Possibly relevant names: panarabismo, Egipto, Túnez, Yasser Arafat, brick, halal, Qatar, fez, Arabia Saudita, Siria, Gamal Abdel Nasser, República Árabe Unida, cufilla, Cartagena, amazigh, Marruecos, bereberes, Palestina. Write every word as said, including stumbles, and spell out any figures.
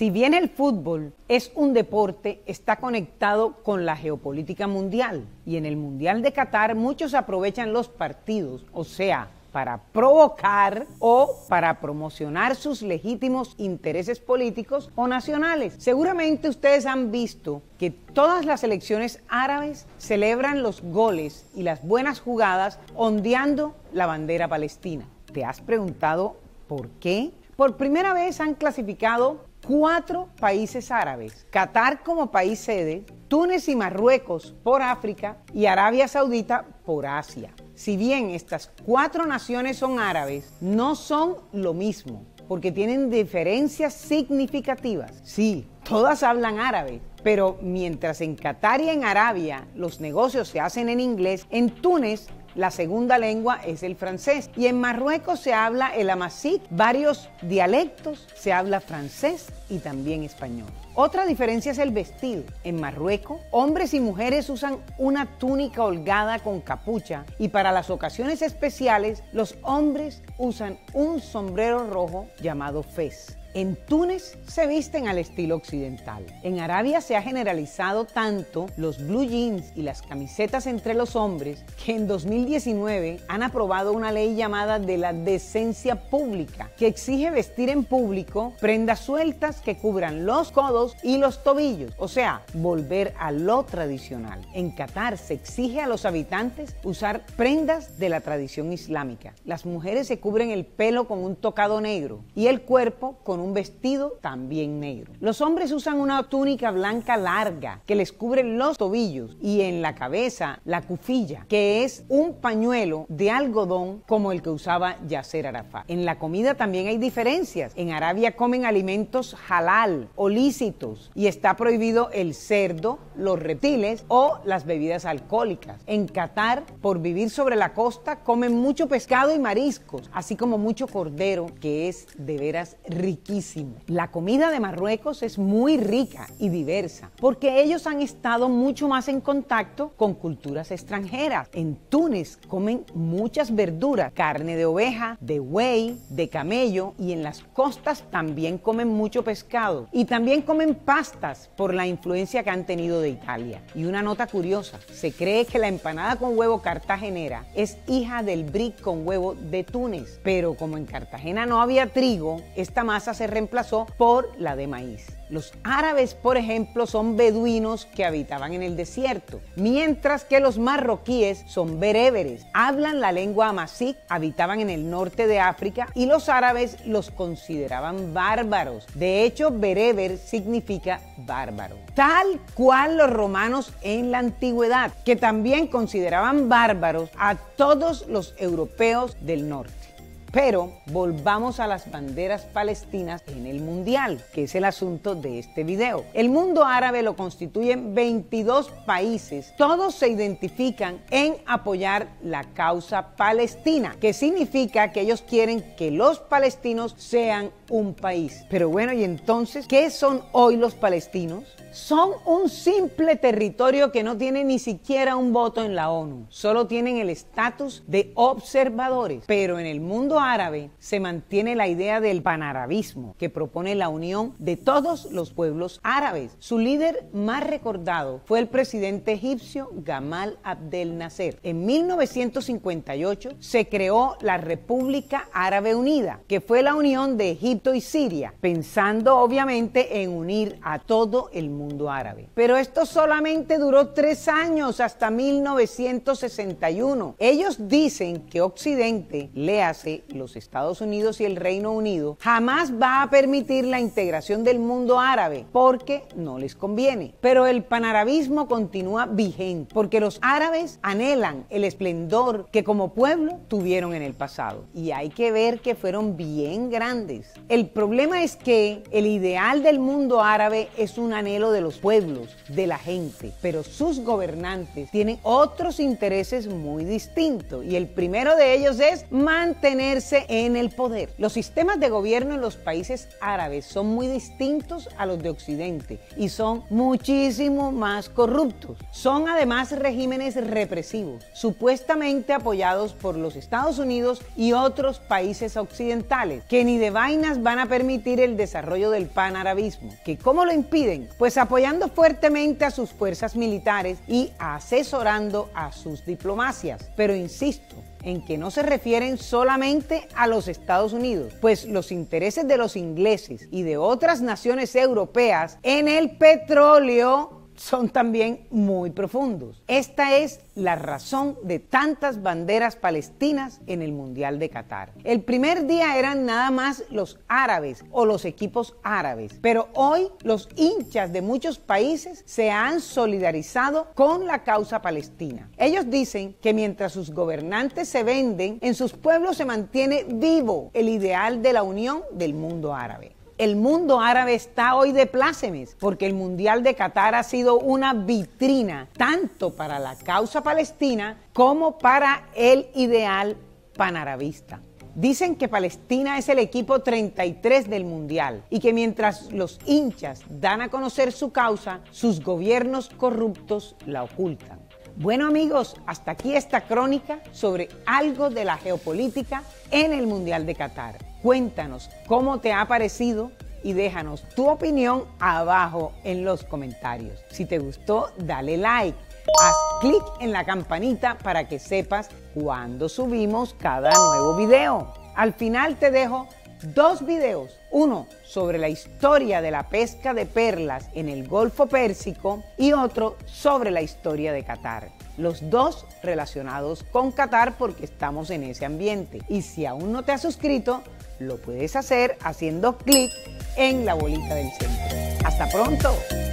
Si bien el fútbol es un deporte, está conectado con la geopolítica mundial. Y en el Mundial de Qatar muchos aprovechan los partidos, o sea, para provocar o para promocionar sus legítimos intereses políticos o nacionales. Seguramente ustedes han visto que todas las selecciones árabes celebran los goles y las buenas jugadas ondeando la bandera palestina. ¿Te has preguntado por qué? Por primera vez han clasificado cuatro países árabes: Qatar como país sede, Túnez y Marruecos por África y Arabia Saudita por Asia. Si bien estas cuatro naciones son árabes, no son lo mismo, porque tienen diferencias significativas. Sí, todas hablan árabe, pero mientras en Qatar y en Arabia los negocios se hacen en inglés, en Túnez la segunda lengua es el francés y en Marruecos se habla el amazigh, varios dialectos, se habla francés y también español. Otra diferencia es el vestido. En Marruecos, hombres y mujeres usan una túnica holgada con capucha y para las ocasiones especiales, los hombres usan un sombrero rojo llamado fez. En Túnez se visten al estilo occidental. En Arabia se ha generalizado tanto los blue jeans y las camisetas entre los hombres que en dos mil diecinueve han aprobado una ley llamada de la decencia pública que exige vestir en público prendas sueltas que cubran los codos y los tobillos, o sea, volver a lo tradicional. En Qatar se exige a los habitantes usar prendas de la tradición islámica. Las mujeres se cubren el pelo con un tocado negro y el cuerpo con un vestido también negro. Los hombres usan una túnica blanca larga que les cubre los tobillos y en la cabeza la cufilla, que es un pañuelo de algodón como el que usaba Yasser Arafat. En la comida también hay diferencias. En Arabia comen alimentos halal o lícitos y está prohibido el cerdo, los reptiles o las bebidas alcohólicas. En Qatar, por vivir sobre la costa, comen mucho pescado y mariscos, así como mucho cordero, que es de veras riquísimo. La comida de Marruecos es muy rica y diversa porque ellos han estado mucho más en contacto con culturas extranjeras. En Túnez comen muchas verduras, carne de oveja, de buey, de camello y en las costas también comen mucho pescado y también comen pastas por la influencia que han tenido de Italia. Y una nota curiosa, se cree que la empanada con huevo cartagenera es hija del brick con huevo de Túnez, pero como en Cartagena no había trigo, esta masa se reemplazó por la de maíz. Los árabes, por ejemplo, son beduinos que habitaban en el desierto, mientras que los marroquíes son bereberes, hablan la lengua amazigh, habitaban en el norte de África y los árabes los consideraban bárbaros. De hecho, bereber significa bárbaro. Tal cual los romanos en la antigüedad, que también consideraban bárbaros a todos los europeos del norte. Pero volvamos a las banderas palestinas en el mundial, que es el asunto de este video. El mundo árabe lo constituyen veintidós países. Todos se identifican en apoyar la causa palestina, que significa que ellos quieren que los palestinos sean un país. Pero bueno, ¿y entonces qué son hoy los palestinos? Son un simple territorio que no tiene ni siquiera un voto en la ONU. Solo tienen el estatus de observadores. Pero en el mundo árabe se mantiene la idea del panarabismo, que propone la unión de todos los pueblos árabes. Su líder más recordado fue el presidente egipcio Gamal Abdel Nasser. En mil novecientos cincuenta y ocho se creó la República Árabe Unida, que fue la unión de Egipto y Siria, pensando obviamente en unir a todo el mundo árabe. Pero esto solamente duró tres años, hasta mil novecientos sesenta y uno. Ellos dicen que Occidente, léase los Estados Unidos y el Reino Unido, jamás va a permitir la integración del mundo árabe porque no les conviene. Pero el panarabismo continúa vigente porque los árabes anhelan el esplendor que como pueblo tuvieron en el pasado. Y hay que ver que fueron bien grandes. El problema es que el ideal del mundo árabe es un anhelo pueblo de los pueblos, de la gente. Pero sus gobernantes tienen otros intereses muy distintos y el primero de ellos es mantenerse en el poder. Los sistemas de gobierno en los países árabes son muy distintos a los de Occidente y son muchísimo más corruptos. Son además regímenes represivos, supuestamente apoyados por los Estados Unidos y otros países occidentales, que ni de vainas van a permitir el desarrollo del panarabismo. ¿Que cómo lo impiden? Pues apoyando fuertemente a sus fuerzas militares y asesorando a sus diplomacias. Pero insisto en que no se refieren solamente a los Estados Unidos, pues los intereses de los ingleses y de otras naciones europeas en el petróleo son también muy profundos. Esta es la razón de tantas banderas palestinas en el Mundial de Qatar. El primer día eran nada más los árabes o los equipos árabes, pero hoy los hinchas de muchos países se han solidarizado con la causa palestina. Ellos dicen que mientras sus gobernantes se venden, en sus pueblos se mantiene vivo el ideal de la unión del mundo árabe. El mundo árabe está hoy de plácemes porque el Mundial de Qatar ha sido una vitrina tanto para la causa palestina como para el ideal panarabista. Dicen que Palestina es el equipo treinta y tres del Mundial y que mientras los hinchas dan a conocer su causa, sus gobiernos corruptos la ocultan. Bueno amigos, hasta aquí esta crónica sobre algo de la geopolítica en el Mundial de Qatar. Cuéntanos cómo te ha parecido y déjanos tu opinión abajo en los comentarios. Si te gustó, dale like, haz clic en la campanita para que sepas cuando subimos cada nuevo video. Al final te dejo dos videos, uno sobre la historia de la pesca de perlas en el Golfo Pérsico y otro sobre la historia de Qatar. Los dos relacionados con Qatar porque estamos en ese ambiente. Y si aún no te has suscrito, lo puedes hacer haciendo clic en la bolita del centro. ¡Hasta pronto!